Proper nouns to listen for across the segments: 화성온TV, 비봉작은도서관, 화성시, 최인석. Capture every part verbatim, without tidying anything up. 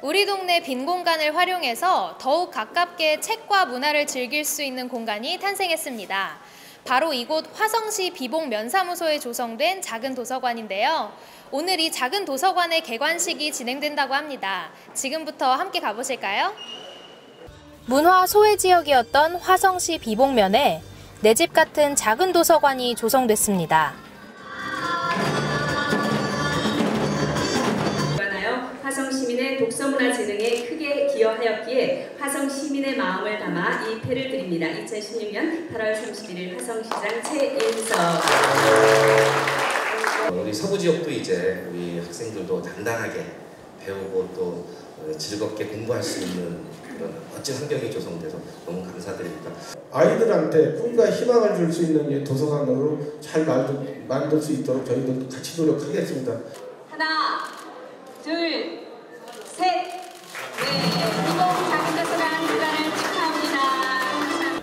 우리 동네 빈 공간을 활용해서 더욱 가깝게 책과 문화를 즐길 수 있는 공간이 탄생했습니다. 바로 이곳 화성시 비봉면사무소에 조성된 작은 도서관인데요. 오늘 이 작은 도서관의 개관식이 진행된다고 합니다. 지금부터 함께 가보실까요? 문화 소외 지역이었던 화성시 비봉면에 내 집 같은 작은 도서관이 조성됐습니다. 화성시민의 독서문화 재능에 크게 기여하였기에 화성시민의 마음을 담아 이 패를 드립니다. 이천십육 년 팔월 삼십일일 화성시장 최인석. 우리 서구지역도 이제 우리 학생들도 단단하게 배우고 또 즐겁게 공부할 수 있는 그런 멋진 환경이 조성돼서 너무 감사드립니다. 아이들한테 꿈과 희망을 줄 수 있는 도서관으로 잘 만들, 만들 수 있도록 저희도 같이 노력하겠습니다. 하나, 둘, 셋! 네, 비봉 작은 도서관 개관을 축하합니다.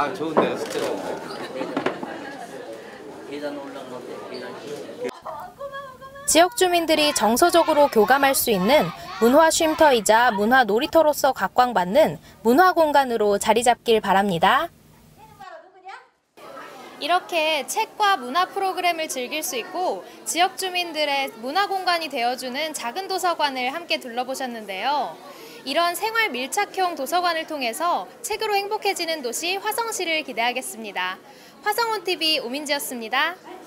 아, 좋은데요, 진짜 좋은데. 계단 올라간 건데, 계단 쉬운데. 지역 주민들이 정서적으로 교감할 수 있는 문화 쉼터이자 문화 놀이터로서 각광받는 문화 공간으로 자리 잡길 바랍니다. 이렇게 책과 문화 프로그램을 즐길 수 있고 지역 주민들의 문화 공간이 되어주는 작은 도서관을 함께 둘러보셨는데요. 이런 생활 밀착형 도서관을 통해서 책으로 행복해지는 도시 화성시를 기대하겠습니다. 화성온티비 오민지였습니다.